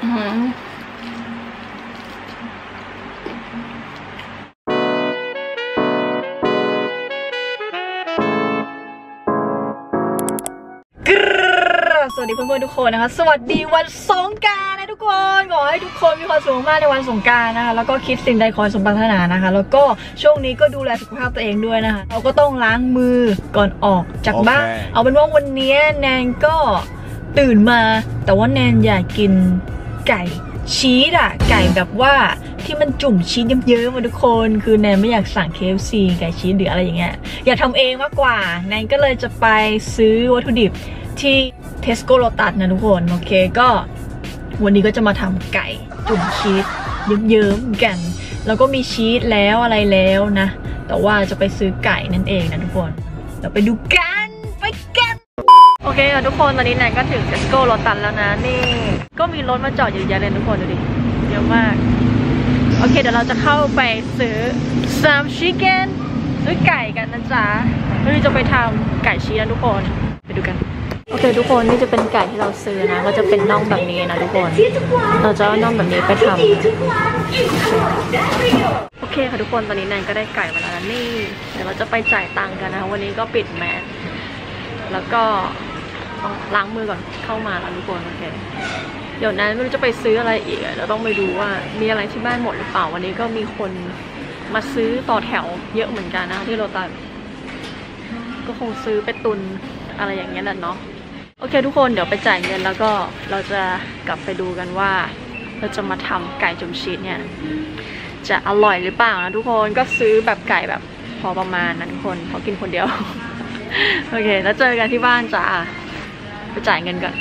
สวัสดีเพื่อนๆทุกคนนะคะสวัสดีวันสงกรานต์นะทุกคนขอให้ทุกคนมีความสุขมากในวันสงกรานต์นะคะแล้วก็คิดสิ่งใดขอให้สมปรารถนานะคะแล้วก็ช่วงนี้ก็ดูแลสุขภาพตัวเองด้วยนะคะเราก็ต้องล้างมือก่อนออกจากบ้านเอาเป็นว่าวันนี้แนนก็ตื่นมาแต่ว่าแนนอยากกินไก่ชีสอะไก่แบบว่าที่มันจุ่มชีสเยอะๆมาทุกคนคือแนนไม่อยากสั่ง KFC ไก่ชีสหรืออะไรอย่างเงี้ยอยากทำเองมากกว่าแนนก็เลยจะไปซื้อวัตถุดิบที่เทสโก้โลตัสนะทุกคนโอเคก็วันนี้ก็จะมาทำไก่จุ่มชีสเยิ้มๆกันแล้วก็มีชีสแล้วอะไรแล้วนะแต่ว่าจะไปซื้อไก่นั่นเองนะทุกคนเราไปดูกันไปกันโอเคค่ะทุกคนตอนนี้แนนก็ถึงเทสโก้โลตัสแล้วนะนี่ก็มีรถมาจอดอยู่เยอะเลยทุกคนดูดิเยอะมากโอเคเดี๋ยวเราจะเข้าไปซื้อซามชิคเก้นซื้อไก่กันนะจ๊ะวันนี้จะไปทำไก่ชีสนะทุกคนไปดูกันโอเคทุกคนนี่จะเป็นไก่ที่เราซื้อนะก็จะเป็นน่องแบบนี้นะทุกคนเราจะเอาน่องแบบนี้ไปทำโอเคค่ะทุกคนตอนนี้แนนก็ได้ไก่มาแล้วนี่เดี๋ยวเราจะไปจ่ายตังค์กันนะคะวันนี้ก็ปิดแมสแล้วก็ต้องล้างมือก่อนเข้ามาแล้วทุกคนโอเคเดี๋ยวนั้นไม่รู้จะไปซื้ออะไรอีกเราต้องไปดูว่ามีอะไรที่บ้านหมดหรือเปล่าวันนี้ก็มีคนมาซื้อต่อแถวเยอะเหมือนกันนะที่โลตัสก็คงซื้อไปตุนอะไรอย่างเงี้ยแหละเนาะโอเคทุกคนเดี๋ยวไปจ่ายเงินแล้วก็เราจะกลับไปดูกันว่าเราจะมาทำไก่จุ่มชีสเนี่ยจะอร่อยหรือเปล่านะทุกคนก็ซื้อแบบไก่แบบพอประมาณนั้นคนพอกินคนเดียว โอเคแล้วเจอกันที่บ้านจ้ะไปจ่ายเงินก่อน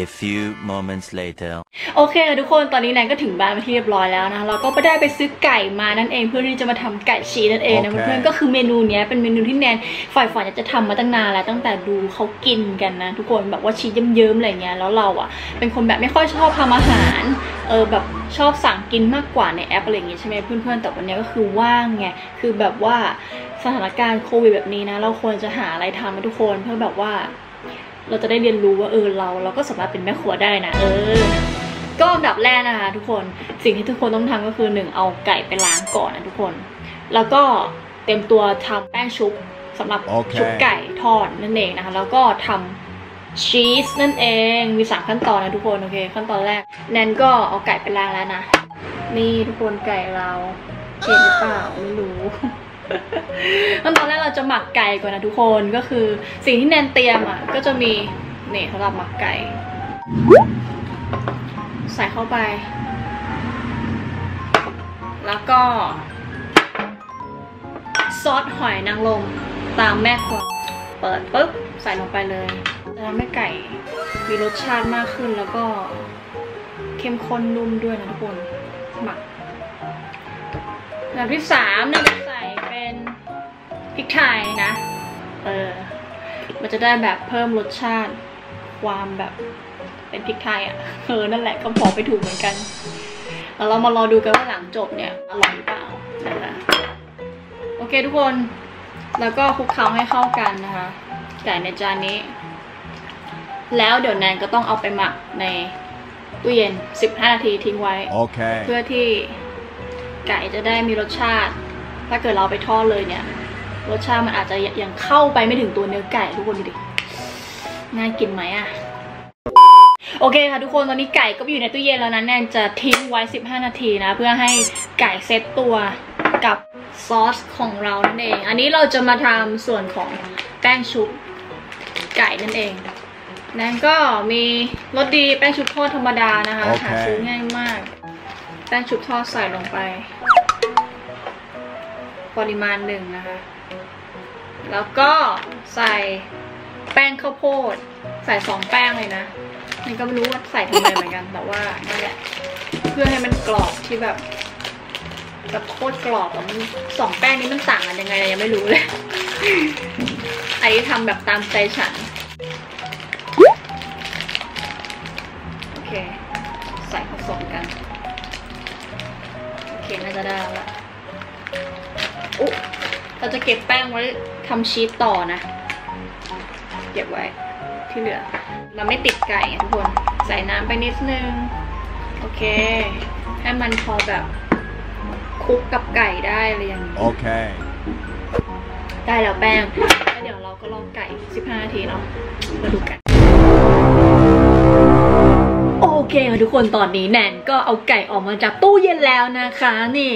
A few moments later โอเคทุกคนตอนนี้แนนก็ถึงบ้านมาที่เรียบร้อยแล้วนะเราก็ได้ไปซื้อไก่มานั่นเองเพื่อที่จะมาทำไก่ชีสนั่นเองนะเพื่อนๆก็คือเมนูนี้เป็นเมนูที่แนนฝ่ายฝันอยากจะทำมาตั้งนานแล้วตั้งแต่ดูเขากินกันนะทุกคนแบบว่าชีสเยิ้มๆอะไรเงี้ยแล้วเราอ่ะเป็นคนแบบไม่ค่อยชอบทำอาหารแบบชอบสั่งกินมากกว่าในแอปอะไรอย่างงี้ใช่ไหมเพื่อนๆแต่วันนี้ก็คือว่างไงคือแบบว่าสถานการณ์โควิดแบบนี้นะเราควรจะหาอะไรทำให้ทุกคนเพื่อแบบว่าเราจะได้เรียนรู้ว่าเราก็สามารถเป็นแม่ครัวได้นะก็อันดับแรกนะคะทุกคนสิ่งที่ทุกคนต้องทำก็คือ1เอาไก่ไปล้างก่อนนะทุกคนแล้วก็เตรียมตัวทำแป้งชุบสำหรับ ชุบไก่ทอดนั่นเองนะคะแล้วก็ทำชีสนั่นเองมี3ขั้นตอนนะทุกคนโอเคขั้นตอนแรกแนนก็เอาไก่ไปล้างแล้วนะนี่ทุกคนไก่เราเห็นหรือเปล่าไม่รู้ขั้นตอนแรกเราจะหมักไก่ก่อนนะทุกคนก็คือสิ่งที่แนนเตรียมอ่ะก็จะมีนี่สำหรับหมักไก่ใส่เข้าไปแล้วก็ซอสหอยนางรมตามแม่ครัวเปิดปุ๊บใส่ลงไปเลยจะทำให้ไก่มีรสชาติมากขึ้นแล้วก็เข้มข้นนุ่มด้วยนะทุกคนหมักแบบที่3เนี่ยใส่เป็นพริกไทยนะมันจะได้แบบเพิ่มรสชาติความแบบเป็นพริกไทยอ่ะนั่นแหละก็พอไปถูกเหมือนกันแล้วเรามารอดูกันว่าหลังจบเนี่ยอร่อยหรือเปล่านะคะโอเคทุกคนแล้วก็คลุกเคล้าให้เข้ากันนะคะไก่ในจานนี้แล้วเดี๋ยวแนนก็ต้องเอาไปหมักในตู้เย็น15นาทีทิ้งไว้ เพื่อที่ไก่จะได้มีรสชาติถ้าเกิดเราไปทอดเลยเนี่ยรสชาติมันอาจจะยังเข้าไปไม่ถึงตัวเนื้อไก่ทุกคนดูดิน่ากินไหมอ่ะโอเคค่ะทุกคนตอนนี้ไก่ก็อยู่ในตู้เย็นแล้วนะแนนจะทิ้งไว้15นาทีนะเพื่อให้ไก่เซตตัวกับซอสของเรานั่นเองอันนี้เราจะมาทำส่วนของแป้งชุบไก่นั่นเองแนนก็มีรสดีแป้งชุบทอดธรรมดานะคะหาซื้อง่ายมากแป้งชุบทอดใส่ลงไปปริมาณ1นะคะแล้วก็ใส่แป้งข้าวโพดใส่2แป้งเลยนะมันก็ไม่รู้ว่าใส่ทำไมเหมือนกันแต่ว่านั่นแหละเพื่อให้มันกรอบที่แบบโคตรกรอบอะมัน2แป้งนี้มันต่างกันยังไงยังไม่รู้เลย อันนี้ทำแบบตามใจฉันโอเคใส่ผสมกันโอเคน่าจะได้ละอุ๊เราจะเก็บแป้งไว้ทำชีสต่อนะเก็บไว้ที่เหลือเราไม่ติดไก่ทุกคนใส่น้ำไปนิดนึง โอเคให้มันพอแบบคลุกกับไก่ได้อะไรอย่างนี้โอเคได้แล้วแป้งแล้วเดี๋ยวเราก็ลองไก่15นาทีเนาะมาดูกันโอเคค่ะทุกคนตอนนี้แนนก็เอาไก่ออกมาจากตู้เย็นแล้วนะคะนี่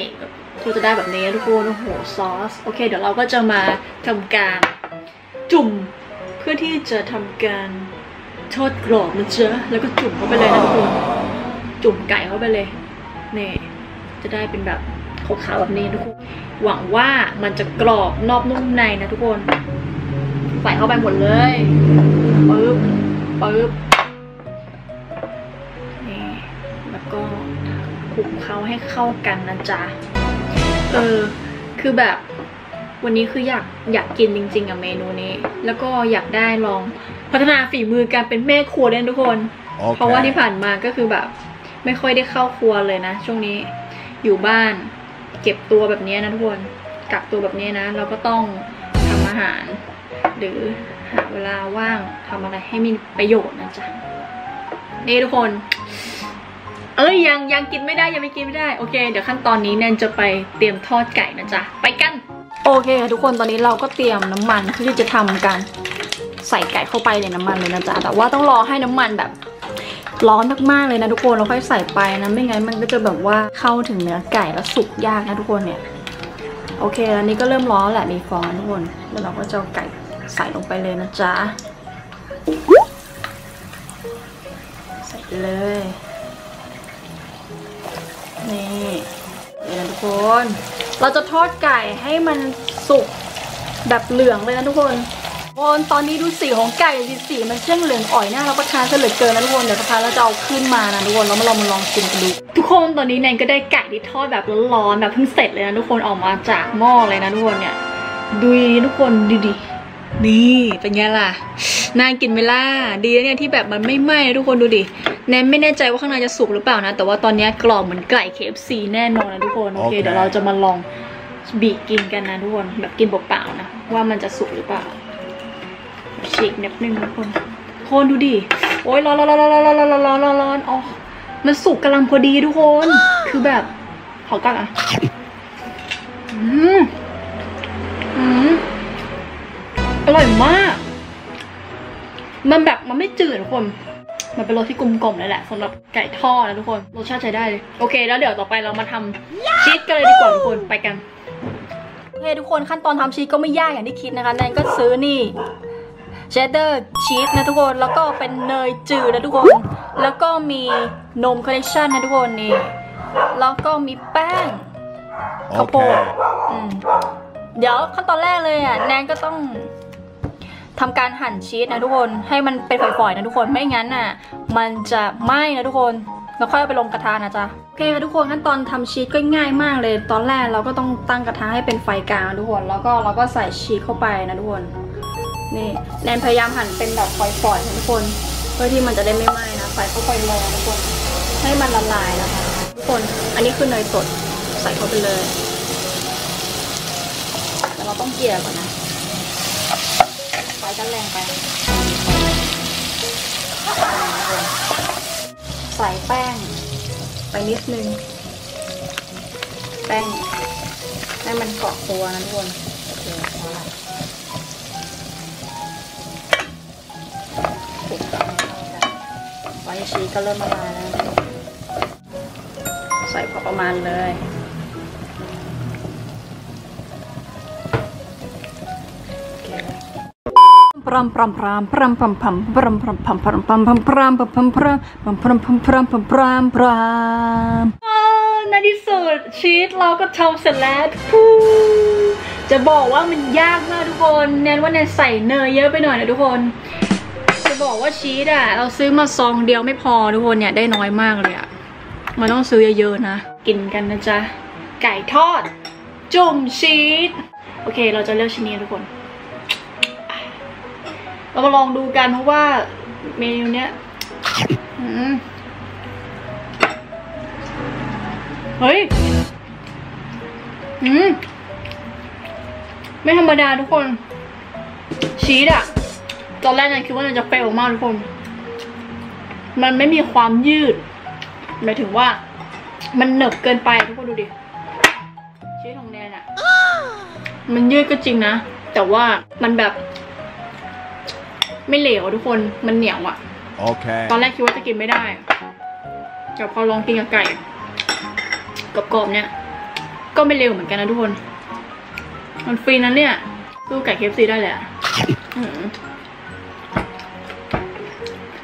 ก็จะได้แบบนี้ทุกคนโอ้โหซอสโอเคเดี๋ยวเราก็จะมาทำการจุ่มเพื่อที่จะทำการทอดกรอบนะเจ้าแล้วก็จุ่มเข้าไปเลยนะทุกคนจุ่มไก่เข้าไปเลยนี่จะได้เป็นแบบขาวๆแบบนี้ทุกคนหวังว่ามันจะกรอบนอกนุ่มในนะทุกคนใส่เข้าไปหมดเลยปึ๊บปึ๊บนี่แล้วก็คลุกเขาให้เข้ากันนะจ๊ะคือแบบวันนี้คืออยากกินจริงๆอะเมนูนี้แล้วก็อยากได้ลองพัฒนาฝีมือการเป็นแม่ครัวด้วยทุกคน เพราะว่าที่ผ่านมาก็คือแบบไม่ค่อยได้เข้าครัวเลยนะช่วงนี้อยู่บ้านเก็บตัวแบบนี้นะทุกคนกักตัวแบบนี้นะเราก็ต้องทำอาหารหรือหาเวลาว่างทำอะไรให้มีประโยชน์นะจ๊ะนี่ทุกคนยังกินไม่ได้ยังไม่กินไม่ได้โอเคเดี๋ยวขั้นตอนนี้แนนจะไปเตรียมทอดไก่นะจ๊ะไปกันโอเคค่ะทุกคนตอนนี้เราก็เตรียมน้ำมันเพื่อที่จะทำกันใส่ไก่เข้าไปในน้ำมันเลยนะจ๊ะแต่ว่าต้องรอให้น้ำมันแบบร้อนมากๆเลยนะทุกคนเราค่อยใส่ไปนะไม่งั้นมันก็จะแบบว่าเข้าถึงเนื้อไก่แล้วสุกยากนะทุกคนเนี่ยโอเคแล้วนี่ก็เริ่มร้อนแหละมีฟองทุกคนแล้วเราก็จะเอาไก่ใส่ลงไปเลยนะจ๊ะใส่เลยนี่เลยนะทุกคนเราจะทอดไก่ให้มันสุกแบบเหลืองเลยนะทุกคนตอนนี้ดูสีของไก่สีมันเช่นเหลืองอ่อยน่ารับประทานซะเหลือเกินนะทุกคนเดี๋ยวนะคะเราจะเอาขึ้นมานะทุกคนแล้วมาลองชิมกันดูทุกคนตอนนี้แนนก็ได้ไก่ที่ทอดแบบร้อนๆแบบเพิ่งเสร็จเลยนะทุกคนออกมาจากหม้อเลยนะทุกคนเนี่ยดูทุกคนดูดินี่เป็นไงล่ะน่ากินไหมล่ะดีแล้วเนี่ยที่แบบมันไม่ไหม้ทุกคนดูดิแนนไม่แน่ใจว่าข้างในจะสุกหรือเปล่านะแต่ว่าตอนนี้กรอบเหมือนไก่ KFC แน่นอนนะทุกคนโอเคเดี๋ยวเราจะมาลองบีบกินกันนะทุกคนแบบกินเปล่าๆนะว่ามันจะสุกหรือเปล่าฉีกนิดนึงทุกคนโคนดูดิโอ้ยร้อนอ๋อมันสุกกำลังพอดีทุกคนคือแบบขอกันอ่ะอร่อยมากมันแบบมันไม่จืดทุกคนมันเป็นรสที่กลมๆเลยแหละสำหรับไก่ทอดนะทุกคนรสชาติใช้ได้เลยโอเคแล้วเดี๋ยวต่อไปเรามาทำชีสกันเลยดีกว่าทุกคนไปกันโอเคทุกคนขั้นตอนทำชีสก็ไม่ยากอย่างที่คิดนะคะแนนก็ซื้อนี่เชดเดอร์ชีสนะทุกคนแล้วก็เป็นเนยจืดนะทุกคนแล้วก็มีนมคอลเลกชันนะทุกคนนี่แล้วก็มีแป้งข้าวโพดเดี๋ยวขั้นตอนแรกเลยอ่ะแนนก็ต้องทำการหั่นชีสนะทุกคนให้มันเป็นฝอยๆนะทุกคนไม่งั้นอ่ะมันจะไหม้นะทุกคนแล้วค่อยเอาไปลงกระทะนะจ๊ะโอเคค่ะทุกคนขั้นตอนทำชีสก็ง่ายมากเลยตอนแรกเราก็ต้องตั้งกระทะให้เป็นไฟกลางทุกคนแล้วก็เราก็ใส่ชีสเข้าไปนะทุกคนนี่แนนพยายามหั่นเป็นแบบฝอยๆนะทุกคนเพื่อที่มันจะได้ไม่ไหม้นะใส่เข้าไปเลยทุกคนให้มันละลายนะคะทุกคนอันนี้คือเนยสดใส่เข้าไปเลยแต่เราต้องเกลี่ยก่อนนะไฟจะแรงไปใส่แป้งไปนิดนึงแป้งให้มันเกาะตัวนะทุกคนไว้ชีสก็เริ่มละลายแล้วใส่พอประมาณเลยพรำพรำพรำพรำพรำพรำพรำพรำพรำพรำพรำพรำพรำพรำพรำพรำพรำพรำพรำพรำพรำในที่สุดชีสเราก็ทำเสร็จแล้วจะบอกว่ามันยากมากทุกคนแนนว่าแนนใส่เนยเยอะไปหน่อยนะทุกคนบอกว่าชีสอ่ะเราซื้อมาซองเดียวไม่พอทุกคนเนี่ยได้น้อยมากเลยอ่ะมันต้องซื้อเยอะๆนะกินกันนะจ๊ะไก่ทอดจุ่มชีสโอเคเราจะเลือกชิ้นนี้ทุกคนเรามาลองดูกันเพราะว่าเมนูเนี้ยเฮ้ยไม่ธรรมดาทุกคนชีสอ่ะตอนแรกเนี่ยคิดว่ามันจะเปรี้ยวมากทุกคนมันไม่มีความยืด หมายถึงว่ามันหนึบเกินไปทุกคนดูดิชีสของแนนอะมันยืดก็จริงนะแต่ว่ามันแบบไม่เหลวทุกคนมันเหนียวอะ okay. ตอนแรกคิดว่าจะกินไม่ได้แต่พอลองกินกับไก่กรอบๆเนี่ยก็ไม่เร็วเหมือนกันนะทุกคนมันฟรีนั้นเนี่ยสู้ไก่ KFC ได้เลยอะ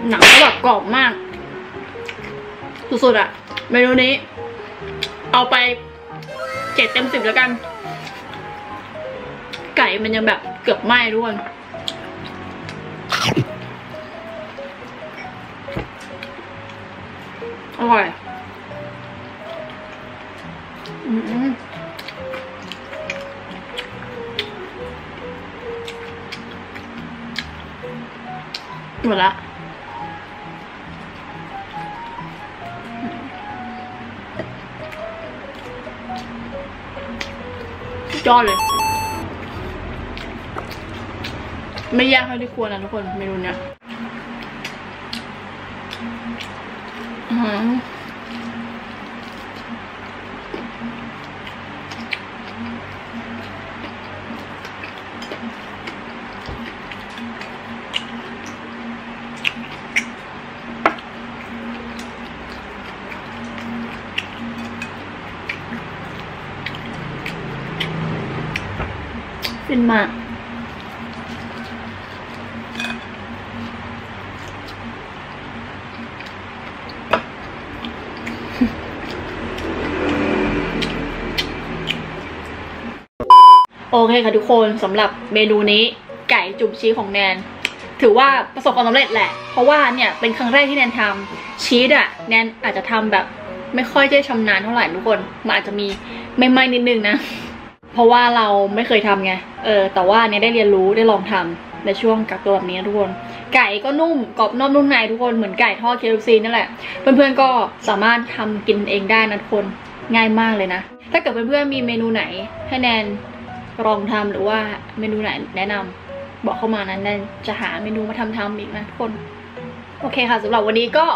หนังก็แบบกรอบมากสุดๆอะเมนูนี้เอาไป7 เต็ม 10แล้วกันไก่มันยังแบบเกือบไหม้ทุกคนอร่อยหมดละยอดเลยไม่ยากเท่าที่ควรนะทุกคนเมนูเนี้ยเป็นมากโอเคค่ะทุกคนสำหรับเมนูนี้ไก่จุ่มชีสของแนนถือว่าประสบความสำเร็จแหละเพราะว่าเนี่ยเป็นครั้งแรกที่แนนทำชีสอะแนนอาจจะทำแบบไม่ค่อยได้ชำนาญเท่าไหร่ทุกคนมันอาจจะมีไม่ๆนิดนึงนะเพราะว่าเราไม่เคยทำไงแต่ว่าเนี่ยได้เรียนรู้ได้ลองทำในช่วงกักตัวแบบนี้ทุกคนไก่ก็นุ่มกรอบนอกนุ่มในทุกคนเหมือนไก่ทอด KFC นั่นแหละเพื่อนๆก็สามารถทำกินเองได้นะทุกคนง่ายมากเลยนะถ้าเกิดเพื่อนๆมีเมนูไหนให้แนนลองทำหรือว่าเมนูไหนแนะนำบอกเข้ามานั้นแนนจะหาเมนูมาทำอีกนะทุกคนโอเคค่ะสำหรับวันนี้ก็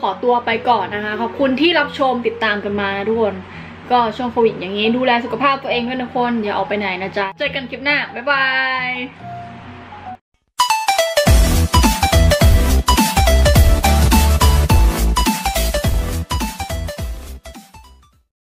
ขอตัวไปก่อนนะคะขอบคุณที่รับชมติดตามกันมาทุกคนก็ช่วงโควิดอย่างนี้ดูแลสุขภาพตัวเองด้วยนะคนอย่าออกไปไหนนะจ๊ะเจอกันคลิปหน้าบ๊ายบาย